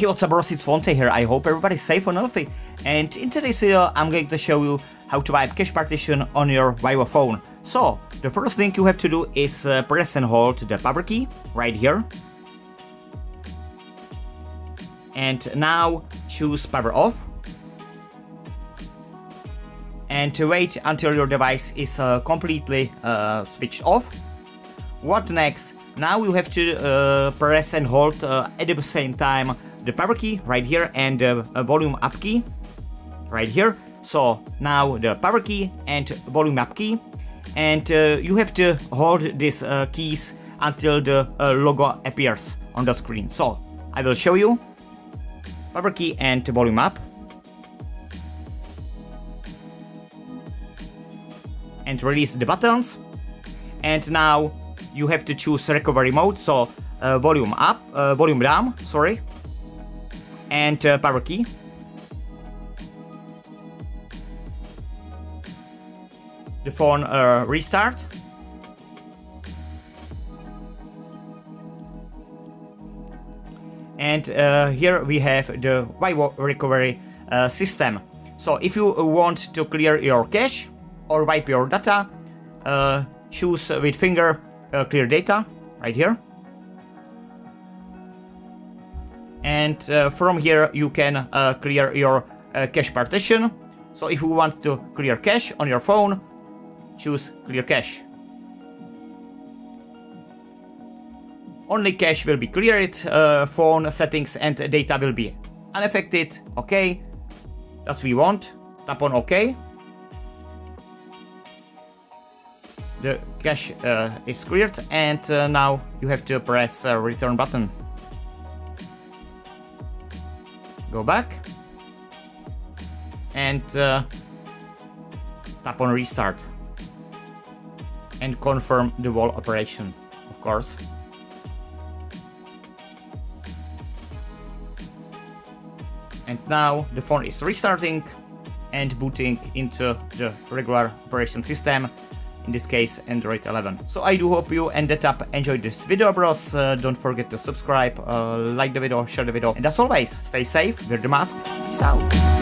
Hey, what's up bros, it's Fonte here. I hope everybody's safe and healthy, and in today's video I'm going to show you how to buy a cache partition on your Vivo phone. So the first thing you have to do is press and hold the power key right here, and now choose power off, and wait until your device is completely switched off. What next? Now you have to press and hold at the same time the power key right here and the volume up key right here. So now the power key and volume up key, and you have to hold these keys until the logo appears on the screen. So I will show you. Power key and volume up, and release the buttons, and now you have to choose recovery mode. So volume up, volume down, sorry, and power key. The phone restart. And here we have the Vivo recovery system. So if you want to clear your cache or wipe your data, choose with finger clear data right here. And from here you can clear your cache partition. So if you want to clear cache on your phone, choose clear cache. Only cache will be cleared, phone settings and data will be unaffected. Okay, that's what we want. Tap on OK. The cache is cleared, and now you have to press return button. Go back and tap on restart and confirm the whole operation, of course. And now the phone is restarting and booting into the regular operation system, in this case Android 11. So I do hope you ended up enjoyed this video bros. Don't forget to subscribe, like the video, share the video, and as always, stay safe, wear the mask, peace out.